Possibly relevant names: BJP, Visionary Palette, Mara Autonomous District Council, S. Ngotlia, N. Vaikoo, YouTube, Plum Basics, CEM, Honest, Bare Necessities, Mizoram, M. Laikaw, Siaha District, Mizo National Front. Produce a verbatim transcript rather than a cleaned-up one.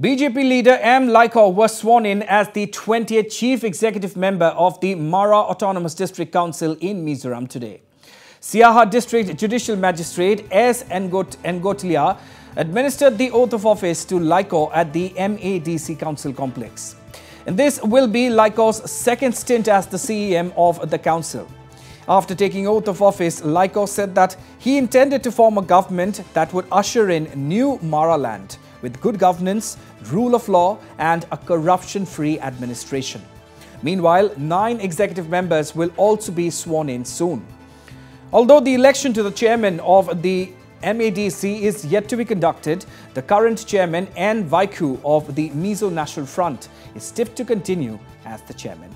B J P leader M. Laikaw was sworn in as the twentieth chief executive member of the Mara Autonomous District Council in Mizoram today. Siaha District Judicial Magistrate S. Ngotlia administered the oath of office to Laikaw at the M A D C Council complex. And this will be Laikaw's second stint as the C E M of the council. After taking oath of office, Laikaw said that he intended to form a government that would usher in new Mara land with good governance, rule of law and a corruption-free administration. Meanwhile, nine executive members will also be sworn in soon. Although the election to the chairman of the M A D C is yet to be conducted, the current chairman N. Vaikoo of the Mizo National Front is tipped to continue as the chairman.